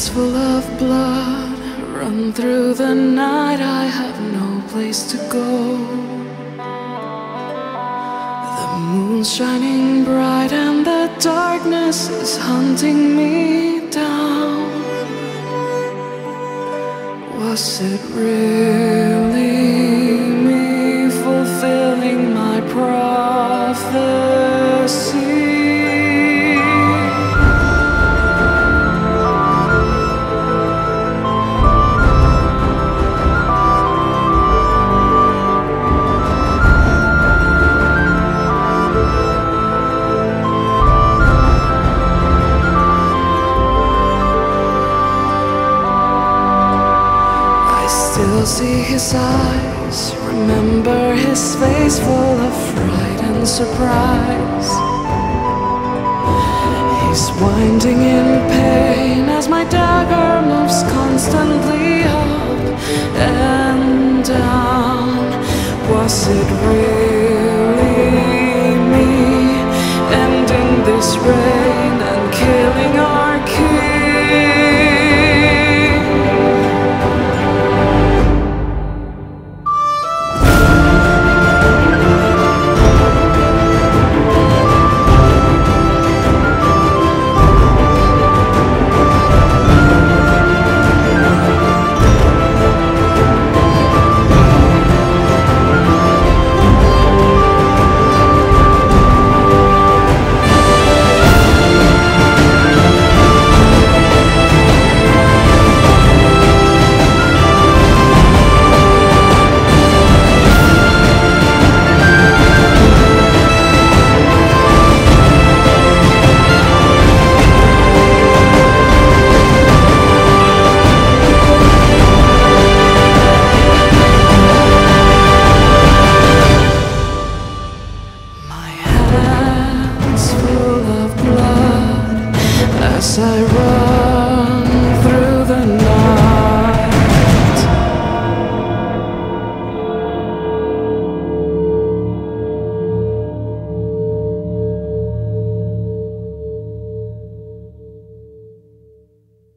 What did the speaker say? hands full of blood run through the night. I have no place to go. The moon's shining bright and the darkness is hunting me down. Was it really me fulfilling my prophecy? Still see his eyes, remember his face full of fright and surprise. He's winding in pain.